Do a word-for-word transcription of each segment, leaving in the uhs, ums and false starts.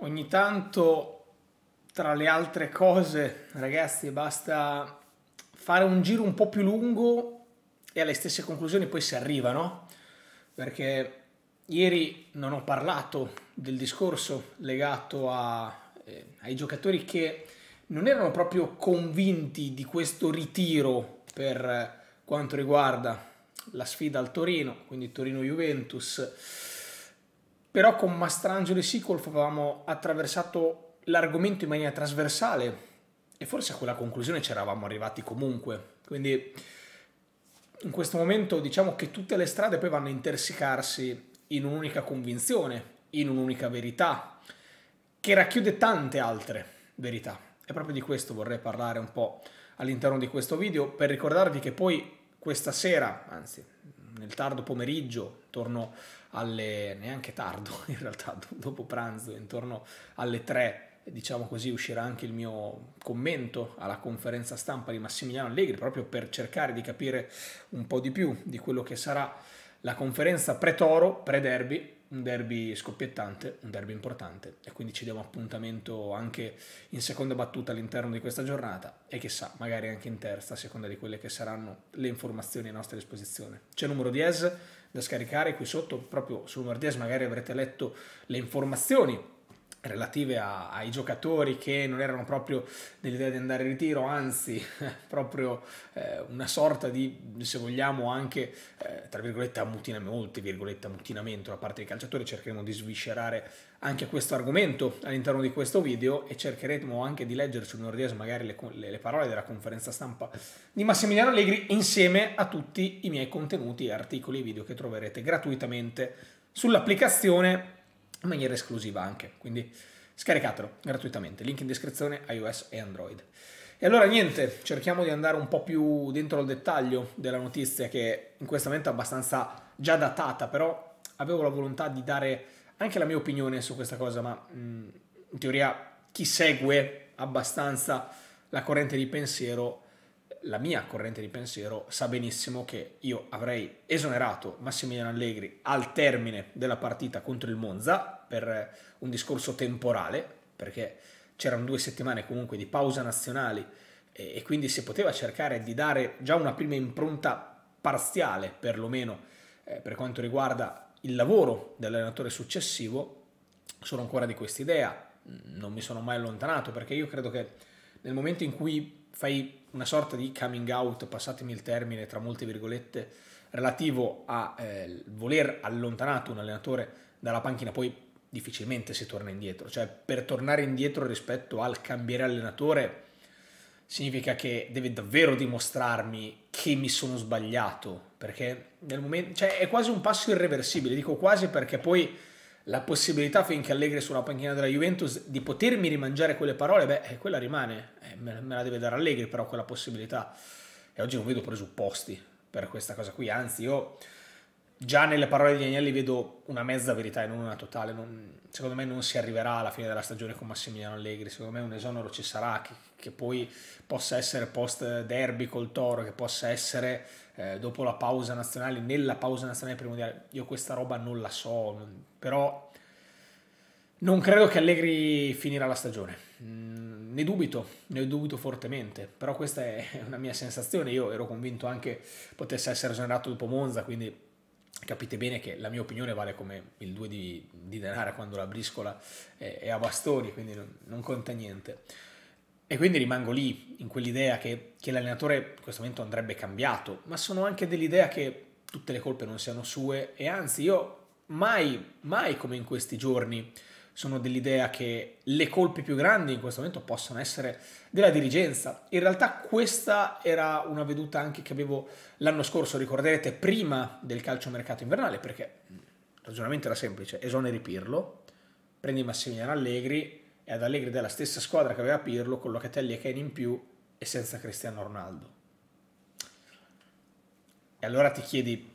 Ogni tanto, tra le altre cose, ragazzi, basta fare un giro un po' più lungo e alle stesse conclusioni poi si arriva, no? Perché ieri non ho parlato del discorso legato a, eh, ai giocatori che non erano proprio convinti di questo ritiro per eh, quanto riguarda la sfida al Torino, quindi Torino-Juventus, però con Mastrangelo e Sicolfo avevamo attraversato l'argomento in maniera trasversale e forse a quella conclusione ci eravamo arrivati comunque, quindi in questo momento diciamo che tutte le strade poi vanno a intersecarsi in un'unica convinzione, in un'unica verità, che racchiude tante altre verità. E proprio di questo vorrei parlare un po' all'interno di questo video, per ricordarvi che poi questa sera, anzi nel tardo pomeriggio, intorno alle, neanche tardo in realtà, dopo pranzo, intorno alle tre, diciamo così, uscirà anche il mio commento alla conferenza stampa di Massimiliano Allegri, proprio per cercare di capire un po' di più di quello che sarà la conferenza pre-Toro, pre-derby, un derby scoppiettante, un derby importante, e quindi ci diamo appuntamento anche in seconda battuta all'interno di questa giornata e chissà, magari anche in terza, a seconda di quelle che saranno le informazioni a nostra disposizione. C'è Numero Diez da scaricare qui sotto, proprio su Numero Diez magari avrete letto le informazioni relative a, ai giocatori che non erano proprio dell'idea di andare in ritiro, anzi proprio eh, una sorta di, se vogliamo, anche eh, tra virgolette ammutinamento, molte virgolette ammutinamento da parte dei calciatori. Cercheremo di sviscerare anche questo argomento all'interno di questo video e cercheremo anche di leggere sul Numero Diez magari le, le, le parole della conferenza stampa di Massimiliano Allegri insieme a tutti i miei contenuti, articoli e video che troverete gratuitamente sull'applicazione in maniera esclusiva anche, quindi scaricatelo gratuitamente, link in descrizione, iOS e Android. E allora niente, cerchiamo di andare un po' più dentro al dettaglio della notizia, che in questo momento è abbastanza già datata, però avevo la volontà di dare anche la mia opinione su questa cosa, ma mh, in teoria chi segue abbastanza la corrente di pensiero, la mia corrente di pensiero, sa benissimo che io avrei esonerato Massimiliano Allegri al termine della partita contro il Monza per un discorso temporale, perché c'erano due settimane comunque di pausa nazionali e quindi si poteva cercare di dare già una prima impronta parziale, perlomeno eh, per quanto riguarda il lavoro dell'allenatore successivo. Sono ancora di quest'idea, non mi sono mai allontanato, perché io credo che nel momento in cui fai una sorta di coming out, passatemi il termine, tra molte virgolette, relativo a eh, voler allontanato un allenatore dalla panchina, poi difficilmente si torna indietro. Cioè, per tornare indietro rispetto al cambiare allenatore significa che deve davvero dimostrarmi che mi sono sbagliato, perché nel momento, cioè, è quasi un passo irreversibile. Dico quasi perché poi la possibilità, finché Allegri è sulla panchina della Juventus, di potermi rimangiare quelle parole, beh, quella rimane, eh, me la deve dare Allegri però quella possibilità, e oggi non vedo presupposti per questa cosa qui, anzi io già nelle parole di Agnelli vedo una mezza verità e non una totale. Non, secondo me non si arriverà alla fine della stagione con Massimiliano Allegri, secondo me un esonero ci sarà, che, che poi possa essere post derby col Toro, che possa essere eh, dopo la pausa nazionale, nella pausa nazionale primordiale, io questa roba non la so, non, però non credo che Allegri finirà la stagione, mm, ne dubito, ne dubito fortemente, però questa è una mia sensazione. Io ero convinto anche potesse essere esonerato dopo Monza, quindi capite bene che la mia opinione vale come il due di, di denaro quando la briscola è, è a bastoni, quindi non, non conta niente. E quindi rimango lì, in quell'idea che, che l'allenatore in questo momento andrebbe cambiato, ma sono anche dell'idea che tutte le colpe non siano sue, e anzi io mai, mai come in questi giorni sono dell'idea che le colpe più grandi in questo momento possono essere della dirigenza. In realtà questa era una veduta anche che avevo l'anno scorso, ricorderete, prima del calciomercato invernale, perché il ragionamento era semplice: esoneri Pirlo, prendi Massimiliano Allegri, e ad Allegri della stessa squadra che aveva Pirlo, con Locatelli e Kane in più e senza Cristiano Ronaldo. E allora ti chiedi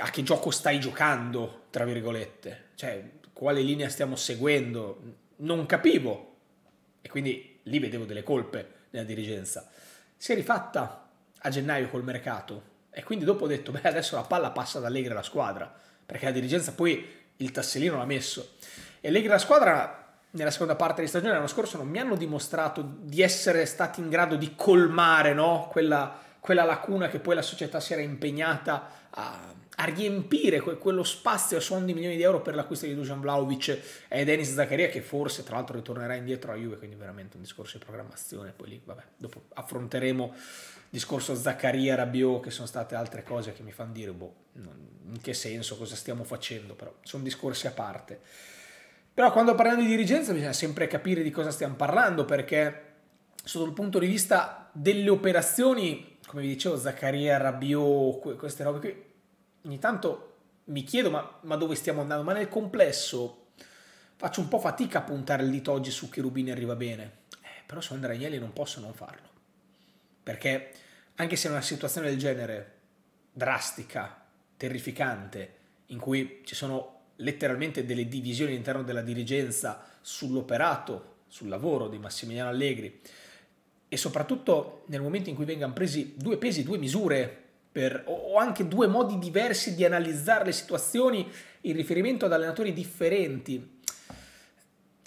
a che gioco stai giocando, tra virgolette, cioè quale linea stiamo seguendo, non capivo, e quindi lì vedevo delle colpe nella dirigenza. Si è rifatta a gennaio col mercato e quindi dopo ho detto, beh, adesso la palla passa da Allegri alla squadra, perché la dirigenza poi il tassellino l'ha messo. e Allegri e la squadra nella seconda parte di stagione l'anno scorso non mi hanno dimostrato di essere stati in grado di colmare, no? quella, quella lacuna che poi la società si era impegnata a, a riempire, que, quello spazio a suon di milioni di euro per l'acquisto di Dušan Vlahović e Denis Zakaria, che forse tra l'altro ritornerà indietro a Juve, quindi veramente un discorso di programmazione. Poi lì, vabbè, dopo affronteremo discorso Zakaria, Rabiot, che sono state altre cose che mi fanno dire boh, in che senso, cosa stiamo facendo, però sono discorsi a parte. Però quando parliamo di dirigenza bisogna sempre capire di cosa stiamo parlando, perché sotto il punto di vista delle operazioni, come vi dicevo, Zakaria, Rabiot, queste robe qui, ogni tanto mi chiedo ma, ma dove stiamo andando, ma nel complesso faccio un po' fatica a puntare il dito oggi su chi Rubini arriva bene, eh, però su Andrea Agnelli non posso non farlo, perché anche se è una situazione del genere, drastica, terrificante, in cui ci sono letteralmente delle divisioni all'interno della dirigenza sull'operato, sul lavoro di Massimiliano Allegri, e soprattutto nel momento in cui vengano presi due pesi, due misure per, o anche due modi diversi di analizzare le situazioni in riferimento ad allenatori differenti,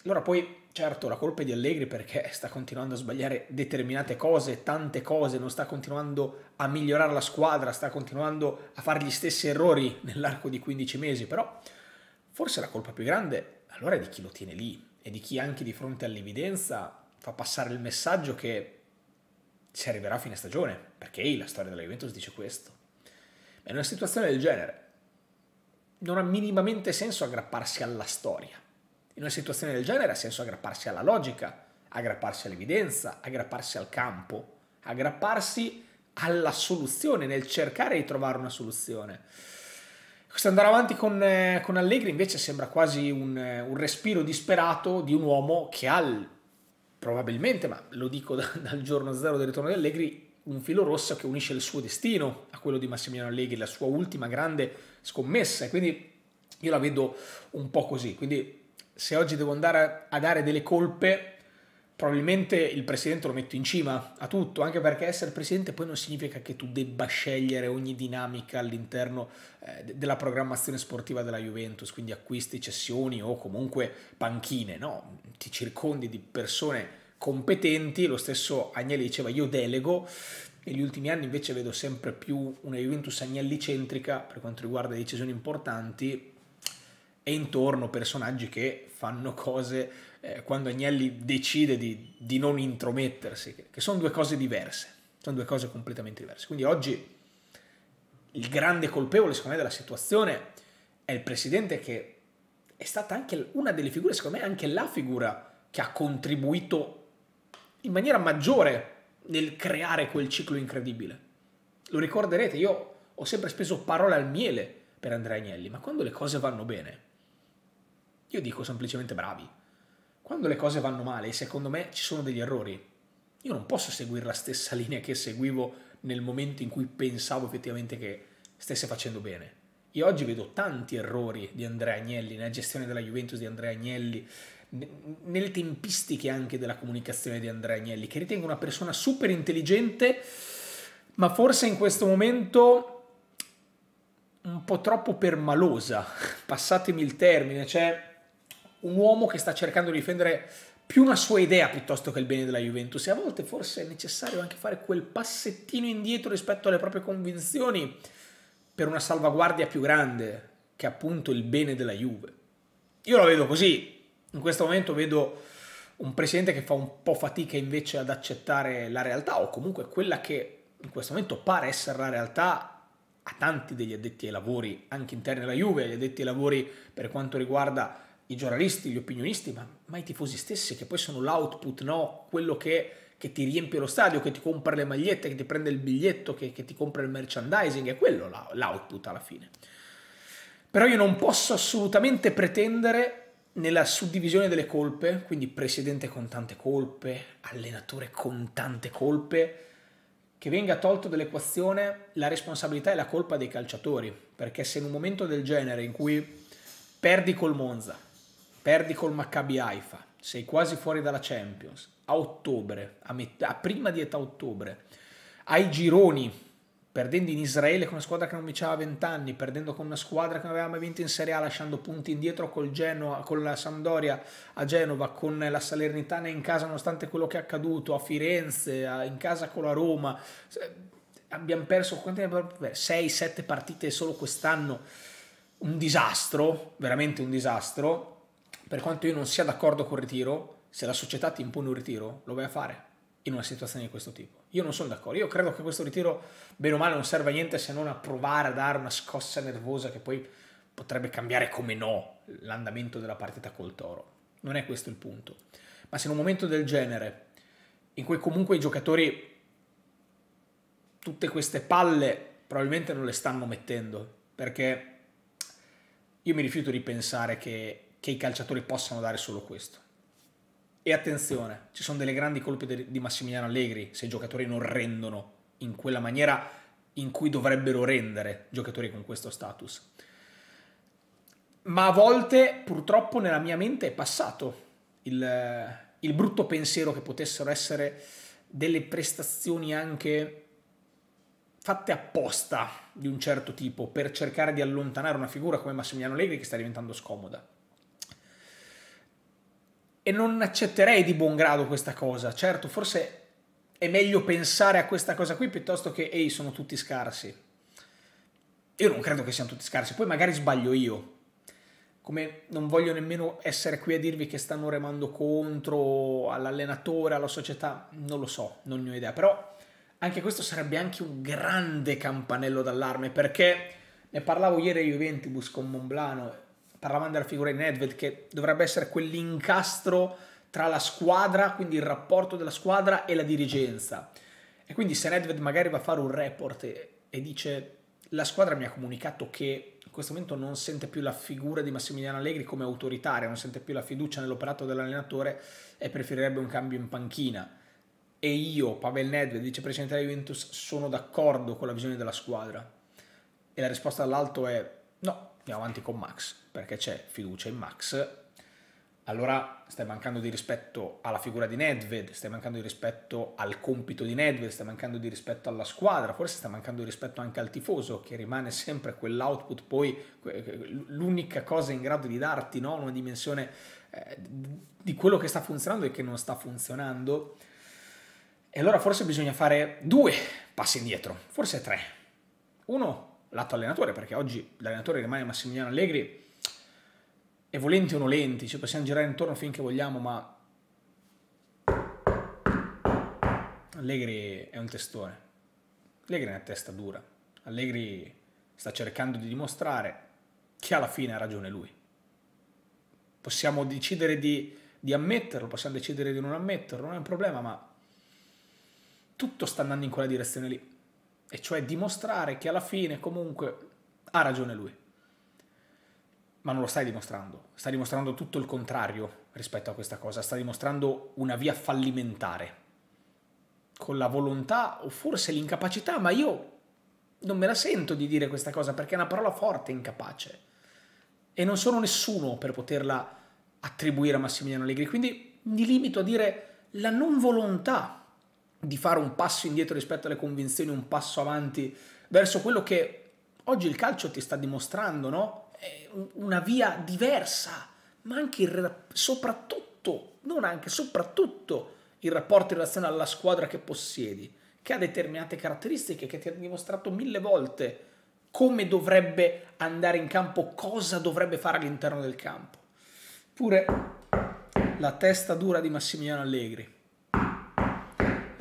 allora poi certo la colpa è di Allegri perché sta continuando a sbagliare determinate cose, tante cose, non sta continuando a migliorare la squadra, sta continuando a fare gli stessi errori nell'arco di quindici mesi, però forse la colpa più grande allora è di chi lo tiene lì e di chi anche di fronte all'evidenza fa passare il messaggio che si arriverà a fine stagione, perché la storia della Juventus dice questo. Ma in una situazione del genere non ha minimamente senso aggrapparsi alla storia. In una situazione del genere ha senso aggrapparsi alla logica, aggrapparsi all'evidenza, aggrapparsi al campo, aggrapparsi alla soluzione, nel cercare di trovare una soluzione. Questo andare avanti con, eh, con Allegri invece sembra quasi un, un respiro disperato di un uomo che ha il, probabilmente, ma lo dico da, dal giorno zero del ritorno di Allegri, un filo rosso che unisce il suo destino a quello di Massimiliano Allegri, la sua ultima grande scommessa, e quindi io la vedo un po' così. Quindi se oggi devo andare a dare delle colpe, probabilmente il presidente lo metto in cima a tutto, anche perché essere presidente poi non significa che tu debba scegliere ogni dinamica all'interno eh, della programmazione sportiva della Juventus, quindi acquisti, cessioni o comunque panchine, no? Ti circondi di persone competenti. Lo stesso Agnelli diceva io delego, negli ultimi anni invece vedo sempre più una Juventus Agnelli-centrica per quanto riguarda le decisioni importanti e intorno personaggi che fanno cose eh, quando Agnelli decide di, di non intromettersi, che, che sono due cose diverse, sono due cose completamente diverse. Quindi oggi il grande colpevole secondo me della situazione è il presidente, che è stata anche una delle figure, secondo me anche la figura che ha contribuito in maniera maggiore nel creare quel ciclo incredibile. Lo ricorderete, io ho sempre speso parole al miele per Andrea Agnelli, ma quando le cose vanno bene io dico semplicemente bravi. Quando le cose vanno male, e secondo me ci sono degli errori, io non posso seguire la stessa linea che seguivo nel momento in cui pensavo effettivamente che stesse facendo bene. Io oggi vedo tanti errori di Andrea Agnelli, nella gestione della Juventus di Andrea Agnelli, nelle tempistiche anche della comunicazione di Andrea Agnelli, che ritengo una persona super intelligente, ma forse in questo momento un po' troppo permalosa, passatemi il termine, cioè un uomo che sta cercando di difendere più una sua idea piuttosto che il bene della Juventus, e a volte forse è necessario anche fare quel passettino indietro rispetto alle proprie convinzioni per una salvaguardia più grande, che è appunto il bene della Juve. Io la vedo così. In questo momento vedo un presidente che fa un po' fatica invece ad accettare la realtà, o comunque quella che in questo momento pare essere la realtà a tanti degli addetti ai lavori, anche interni alla Juve, gli addetti ai lavori per quanto riguarda i giornalisti, gli opinionisti, ma, ma i tifosi stessi, che poi sono l'output, no? Quello che, che ti riempie lo stadio, che ti compra le magliette, che ti prende il biglietto, che, che ti compra il merchandising, è quello l'output alla fine. Però io non posso assolutamente pretendere nella suddivisione delle colpe, quindi presidente con tante colpe, allenatore con tante colpe, che venga tolto dall'equazione la responsabilità e la colpa dei calciatori, perché se in un momento del genere in cui perdi col Monza, perdi col Maccabi Haifa, sei quasi fuori dalla Champions, a ottobre, a, metà, a prima di età ottobre, hai gironi perdendo in Israele con una squadra che non vinceva vent'anni, perdendo con una squadra che non aveva mai vinto in Serie A, lasciando punti indietro col Genoa, con la Sampdoria a Genova, con la Salernitana in casa nonostante quello che è accaduto, a Firenze, in casa con la Roma. Abbiamo perso sei sette partite solo quest'anno, un disastro, veramente un disastro. Per quanto io non sia d'accordo col ritiro, se la società ti impone un ritiro, lo vai a fare in una situazione di questo tipo. Io non sono d'accordo, io credo che questo ritiro, bene o male, non serva a niente se non a provare a dare una scossa nervosa che poi potrebbe cambiare, come no, l'andamento della partita col Toro. Non è questo il punto. Ma se in un momento del genere, in cui comunque i giocatori tutte queste palle probabilmente non le stanno mettendo, perché io mi rifiuto di pensare che, che i calciatori possano dare solo questo. E attenzione, ci sono delle grandi colpe di Massimiliano Allegri se i giocatori non rendono in quella maniera in cui dovrebbero rendere giocatori con questo status. Ma a volte purtroppo nella mia mente è passato il, il brutto pensiero che potessero essere delle prestazioni anche fatte apposta di un certo tipo per cercare di allontanare una figura come Massimiliano Allegri che sta diventando scomoda. E non accetterei di buon grado questa cosa. Certo, forse è meglio pensare a questa cosa qui piuttosto che ehi, sono tutti scarsi. Io non credo che siano tutti scarsi, poi magari sbaglio io. Come non voglio nemmeno essere qui a dirvi che stanno remando contro all'allenatore, alla società, non lo so, non ne ho idea, però anche questo sarebbe anche un grande campanello d'allarme, perché ne parlavo ieri a Juventibus con Monblano, parlavamo della figura di Nedved, che dovrebbe essere quell'incastro tra la squadra, quindi il rapporto della squadra e la dirigenza. E quindi se Nedved magari va a fare un report e, e dice la squadra mi ha comunicato che in questo momento non sente più la figura di Massimiliano Allegri come autoritaria, non sente più la fiducia nell'operato dell'allenatore e preferirebbe un cambio in panchina. E io, Pavel Nedved, vicepresidente della Juventus, sono d'accordo con la visione della squadra. E la risposta dall'alto è no, andiamo avanti con Max, perché c'è fiducia in Max. Allora stai mancando di rispetto alla figura di Nedved, stai mancando di rispetto al compito di Nedved, stai mancando di rispetto alla squadra, forse stai mancando di rispetto anche al tifoso, che rimane sempre quell'output, poi l'unica cosa in grado di darti, no? Una dimensione eh, di quello che sta funzionando e che non sta funzionando. E allora forse bisogna fare due passi indietro, forse tre. Uno, lato allenatore, perché oggi l'allenatore rimane Massimiliano Allegri e volenti o nolenti, ci possiamo girare intorno finché vogliamo, ma Allegri è un testone. Allegri è una testa dura. Allegri sta cercando di dimostrare che alla fine ha ragione lui. Possiamo decidere di, di ammetterlo, possiamo decidere di non ammetterlo, non è un problema, ma tutto sta andando in quella direzione lì, e cioè dimostrare che alla fine comunque ha ragione lui. Ma non lo stai dimostrando, sta dimostrando tutto il contrario rispetto a questa cosa, sta dimostrando una via fallimentare, con la volontà o forse l'incapacità, ma io non me la sento di dire questa cosa perché è una parola forte, incapace, e non sono nessuno per poterla attribuire a Massimiliano Allegri, quindi mi limito a dire la non volontà di fare un passo indietro rispetto alle convinzioni, un passo avanti verso quello che oggi il calcio ti sta dimostrando, no? È una via diversa, ma anche il, soprattutto, non anche, soprattutto il rapporto in relazione alla squadra che possiedi, che ha determinate caratteristiche, che ti ha dimostrato mille volte come dovrebbe andare in campo, cosa dovrebbe fare all'interno del campo. Pure la testa dura di Massimiliano Allegri,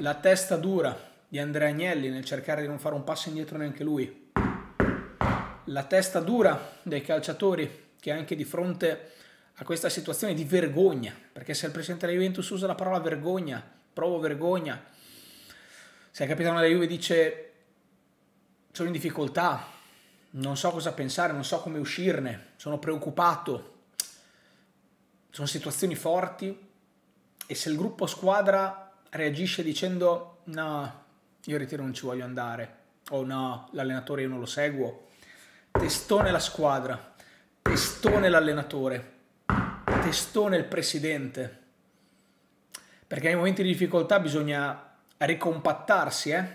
la testa dura di Andrea Agnelli nel cercare di non fare un passo indietro neanche lui, la testa dura dei calciatori che anche di fronte a questa situazione di vergogna, perché se il presidente della Juventus usa la parola vergogna, provo vergogna, se il capitano della Juve dice sono in difficoltà, non so cosa pensare, non so come uscirne, sono preoccupato, sono situazioni forti, e se il gruppo squadra reagisce dicendo no, io ritiro non ci voglio andare, o no, l'allenatore io non lo seguo, testone la squadra, testone l'allenatore, testone il presidente, perché nei momenti di difficoltà bisogna ricompattarsi, eh?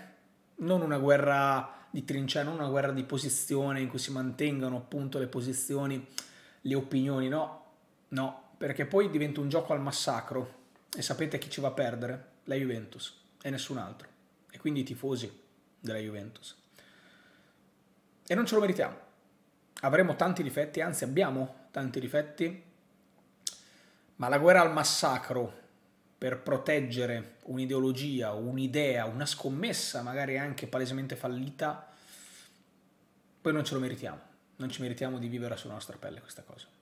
Non una guerra di trincea, non una guerra di posizione in cui si mantengano appunto le posizioni, le opinioni, no, no, perché poi diventa un gioco al massacro e sapete chi ci va a perdere? La Juventus e nessun altro, e quindi i tifosi della Juventus, e non ce lo meritiamo. Avremo tanti difetti, anzi abbiamo tanti difetti, ma la guerra al massacro per proteggere un'ideologia, un'idea, una scommessa magari anche palesemente fallita, poi non ce lo meritiamo, non ci meritiamo di vivere sulla nostra pelle questa cosa.